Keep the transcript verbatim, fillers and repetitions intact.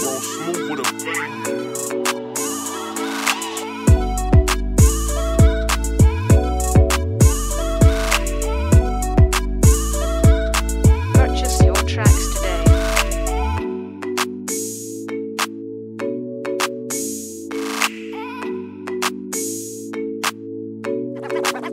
Roll smooth with a bang. Purchase your tracks today. Roll